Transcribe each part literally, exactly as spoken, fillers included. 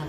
blood.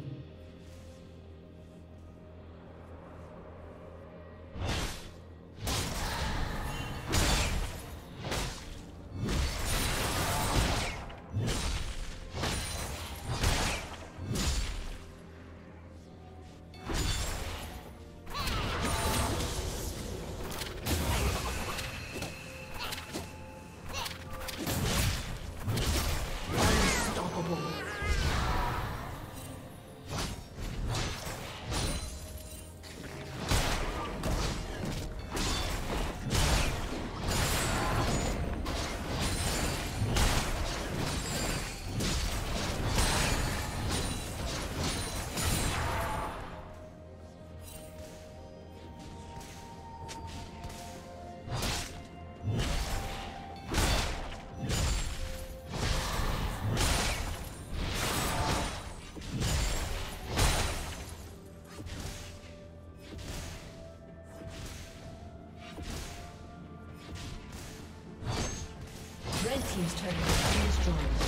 Team's turret has been destroyed.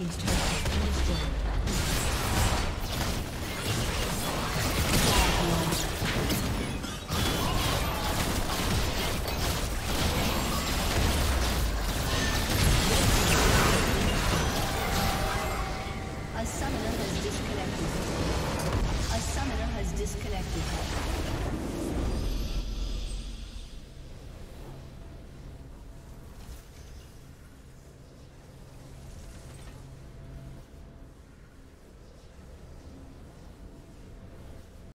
Team's turret has been destroyed. A summoner has disconnected. A summoner has disconnected.